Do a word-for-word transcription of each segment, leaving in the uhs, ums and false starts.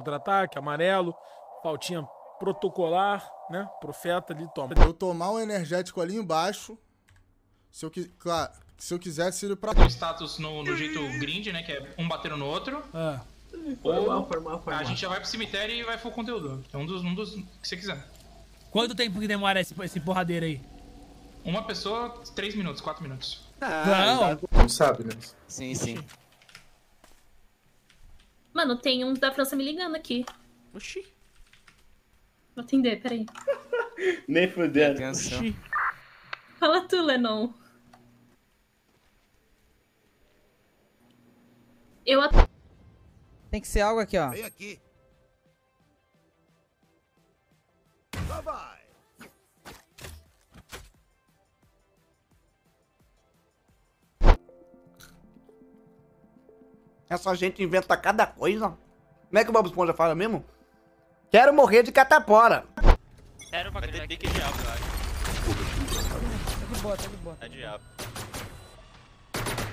Contra-ataque, amarelo, faltinha protocolar, né? Profeta ali, toma. Eu tomar um energético ali embaixo, se eu, claro, se eu quisesse ir pra... Status no, no jeito grind, né? Que é um bater no outro. É. Ou mal, foi mal, foi mal. A gente já vai pro cemitério e vai pro conteúdo. É um dos, um dos que você quiser. Quanto tempo que demora esse, esse porradeiro aí? Uma pessoa, três minutos, quatro minutos. Ah, não, não sabe, né? Sim, sim. Mano, tem um da França me ligando aqui. Oxi. Vou atender, peraí. Nem fudeu. Oxi. Fala tu, Lennon. Eu at... Tem que ser algo aqui, ó. Vem aqui. Bye bye. Essa gente inventa cada coisa. Como é que o Bob Esponja fala mesmo? Quero morrer de catapora. Sério, vai ter pique diabo, eu acho. É de boa, tá de boa. É diabo.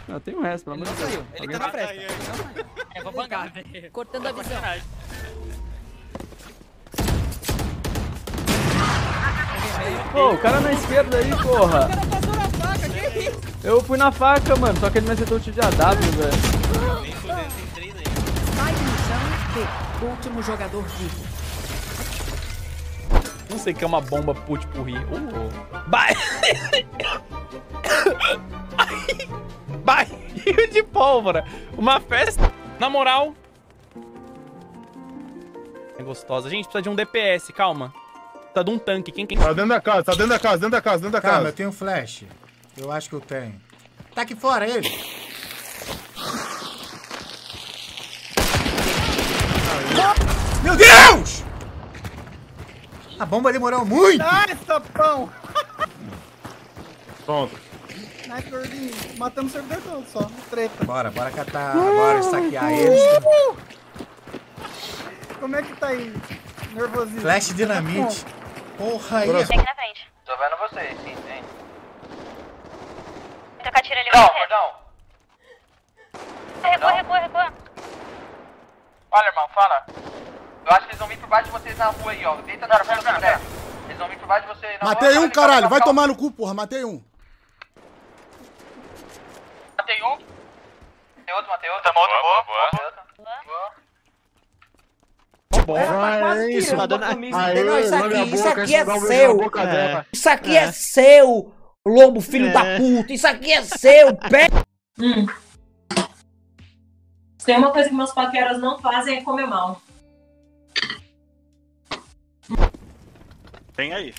Não, tem um resto, pelo amor de Deus. Ele não saiu, ele tá na fresta. Não saiu. É, vou bangar, velho. Cortando a visão. Pô, o cara na esquerda aí, porra. O cara passou na faca, que isso? Eu fui na faca, mano, só que ele me acertou o tiro de A W, velho. Nem fudendo, tem três aí. Sai no chão, T. Último jogador vivo. Não sei o que é uma bomba put por rir. Uh, oh. Bye! Barril de pólvora. Uma festa. Na moral. É gostosa. Gente, precisa de um D P S, calma. Precisa de um tanque. Quem, quem... Tá dentro da casa, tá dentro da casa, dentro da casa, dentro da casa. Calma, eu tenho um flash. Eu acho que eu tenho. Tá aqui fora ele. Meu Deus! A bomba demorou muito! Nice, tapão! Pronto. Nice, gordinho. Matamos o servidor todo só. Treta. Bora, bora catar. Uh, bora saquear uh, eles. Uh. Como é que tá aí? Nervosinho. Flash dinamite. Porra aí. Segue na frente. Tô vendo vocês, sim, sim. Vou tocar tiro ali. Não, perdão. Recua, recua, recua. Olha, irmão, fala. Eu acho que eles vão vir por baixo de vocês na rua aí, ó. Deita na frente do pé. Eles vão vir por baixo de vocês na rua. Matei um, caralho. Vai tomar no cu, porra. Matei um. Matei um. Matei outro, matei outro. Tamo outro, boa. Boa, boa. É isso, dona Aê, isso aqui é seu. Isso aqui é seu, lobo filho da puta. Isso aqui é seu, pé. Hum. Se tem uma coisa que meus paqueras não fazem é comer mal. Tem aí.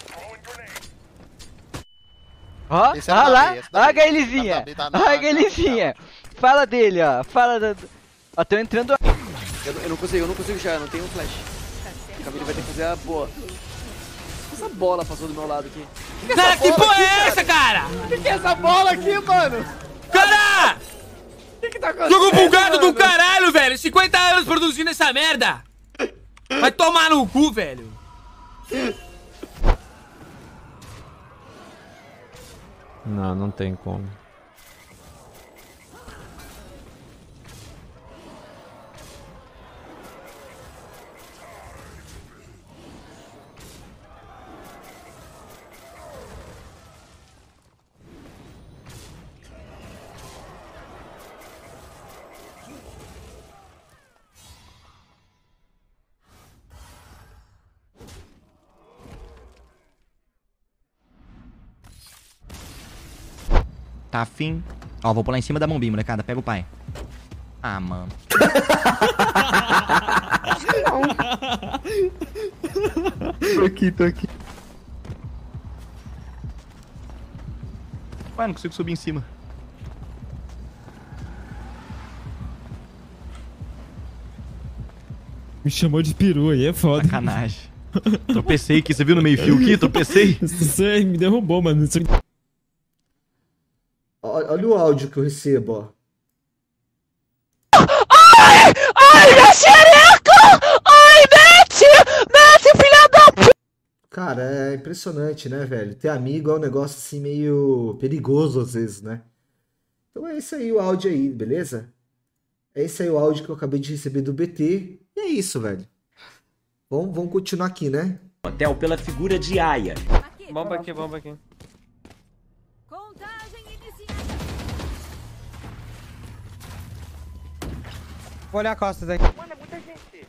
Ó, oh, ah, lá, olha a gaelizinha, olha a gaelizinha. Fala dele, ó, fala da... Ó, tão entrando... Eu, eu não consigo, eu não consigo já, não tenho um flash. O Camilo vai ter que fazer a boa. Essa bola passou do meu lado aqui. Que que é cara, que porra aqui, é essa, cara? O que, que é essa bola aqui, mano? Cara! O que que tá acontecendo? Jogo bugado do caralho, velho! cinquenta anos produzindo essa merda! Vai tomar no cu, velho! Não, não tem como. Tá afim. Ó, vou pular em cima da bombinha, molecada. Pega o pai. Ah, mano. Tô aqui, tô aqui. Ué, não consigo subir em cima. Me chamou de peru aí, é foda. Sacanagem. Tropecei aqui, você viu no meio fio aqui? Tropecei. Você me derrubou, mano. Você... Olha o áudio que eu recebo, ó. Ai! Ai, minha xereca! Ai, mete! Mete, filha da p... Cara, é impressionante, né, velho? Ter amigo é um negócio, assim, meio perigoso, às vezes, né? Então é isso aí o áudio aí, beleza? É isso aí o áudio que eu acabei de receber do B T. E é isso, velho. Vamos, vamos continuar aqui, né? Hotel pela figura de Aya. Aqui, bomba aqui, bomba aqui. Contagem iniciada. Vou olhar a costa daqui. Mano, é muita gente.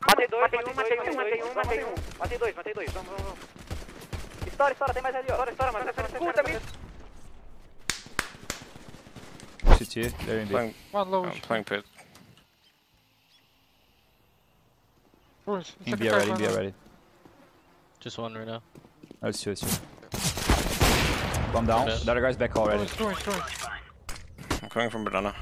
Matei dois, matei um, matei um, matei um, matei um. Matei dois, matei dois. Vamos, vamos, vamos. Estoura, estoura, tem mais ali, ó. Estoura, estoura, mano. Puta, me... C T, they're in there. One low. I'm playing pit. India ready, India ready. Just one right now. Oh, it's two, it's two. Bomb down. The other guy's back already. Storage, storage, storage. I'm coming from banana.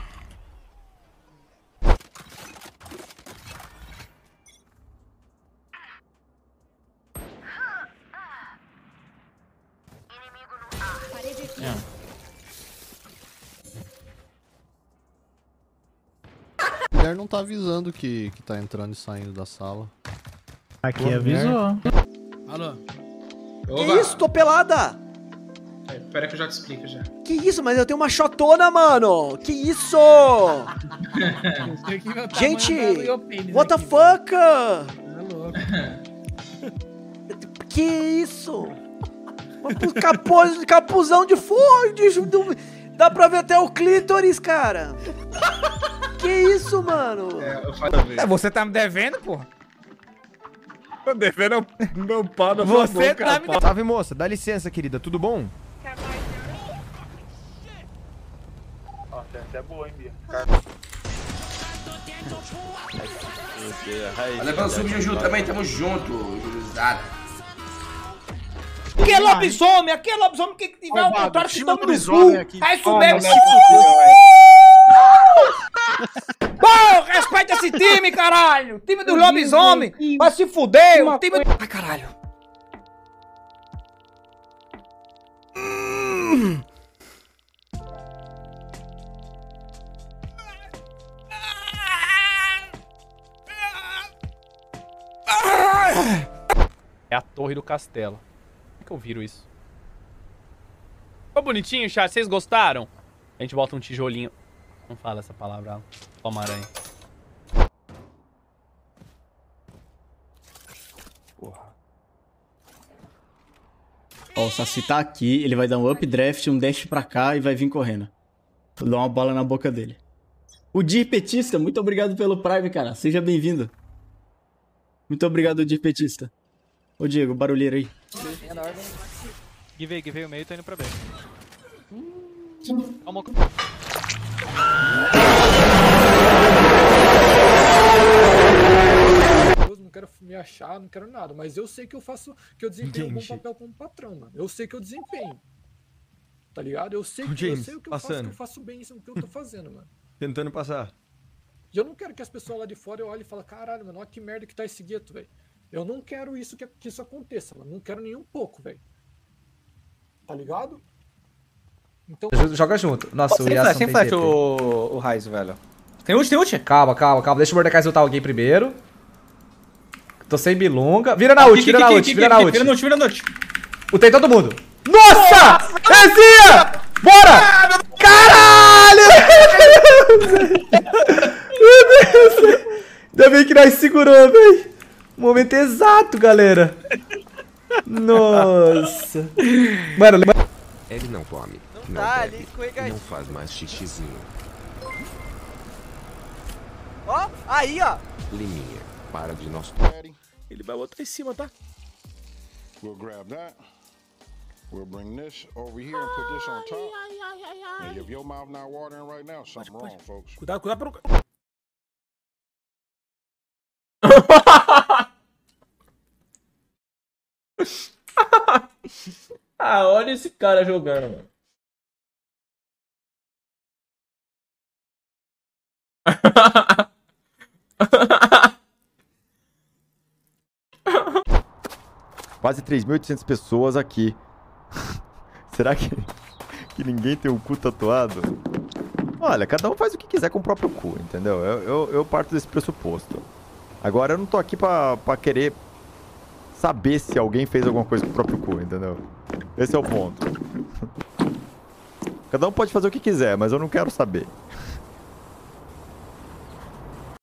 Yeah. O Guilherme não tá avisando que, que tá entrando e saindo da sala. Aqui Pô, avisou. Alô? Oba. Que isso? Tô pelada! É, pera que eu já te explico já. Que isso? Mas eu tenho uma shotona, mano! Que isso? Gente! What the fuck? É louco. Que isso? Capuz, capuzão de fogo! Dá pra ver até o clítoris, cara! Que isso, mano? É, eu falo mesmo. É, você tá me devendo, porra. Tô devendo meu pau na boca. Você tá me devendo. Salve, moça. Dá licença, querida. Tudo bom? Nossa, essa é boa, hein, Bia. Olha pra sub, Juju. Também tamo junto, Jujuzada. Que lobisomem? Aqui é lobisomem que tiver ao contrário que tamo no cu. Aí subeu, se fudeu. Pô, respeita esse time, caralho! Time do lobisomem! Vai se fuder! O time do... Ai, caralho! Hum. É a torre do castelo. Como é que eu viro isso? Ficou bonitinho, chat? Vocês gostaram? A gente bota um tijolinho... Não fala essa palavra, toma aranha. Porra. Ó, o Saci tá aqui, ele vai dar um updraft, um dash pra cá e vai vir correndo. Vou dar uma bola na boca dele. O Dir Petista, muito obrigado pelo Prime, cara. Seja bem-vindo. Muito obrigado, Dir Petista. Ô, Diego, barulheiro aí. Give aí, give aí o meio, tô indo pra B. Calma, calma. Não quero me achar, não quero nada, mas eu sei que eu faço, que eu desempenho um bom papel como patrão, mano. Eu sei que eu desempenho, tá ligado? Eu sei que eu, sei o que eu faço, que eu faço bem isso, o que eu tô fazendo, mano. Tentando passar. E eu não quero que as pessoas lá de fora olhem e falem, caralho, mano, olha que merda que tá esse gueto, velho. Eu não quero isso que, que isso aconteça, mano. Não quero nem um pouco, velho. Tá ligado? Então... Joga junto. Nossa, o Yasuo tem flash, o Raiz, velho. Tem ult, tem ult? Calma, calma, calma. Deixa o Mordecai soltar alguém primeiro. Tô sem bilonga. Vira na ult, vira na ult, vira na ult. Vira na ult, vira na ult. Ultei todo mundo. Nossa! Rezinha! Bora! Caralho! Meu Deus! Ainda bem que nós segurou, velho. Momento exato, galera. Nossa. Mano, lembra... Ele não come. Não, tá, bebe, ali escorregadinho. Não faz mais xixizinho. Ó, aí, ó. Liminha, para de nós. Ele vai botar em cima, tá? We'll grab that. We'll bring this over here and put this on top. And if your mouth not watering right now, something wrong, folks. Cuidado, cuidado pra não... Ah, olha esse cara jogando, mano. Quase três mil e oitocentas pessoas aqui. Será que, que ninguém tem o cu tatuado? Olha, cada um faz o que quiser com o próprio cu, entendeu? Eu, eu, eu parto desse pressuposto. Agora eu não tô aqui pra, pra querer saber se alguém fez alguma coisa com o próprio cu, entendeu? Esse é o ponto. Cada um pode fazer o que quiser, mas eu não quero saber.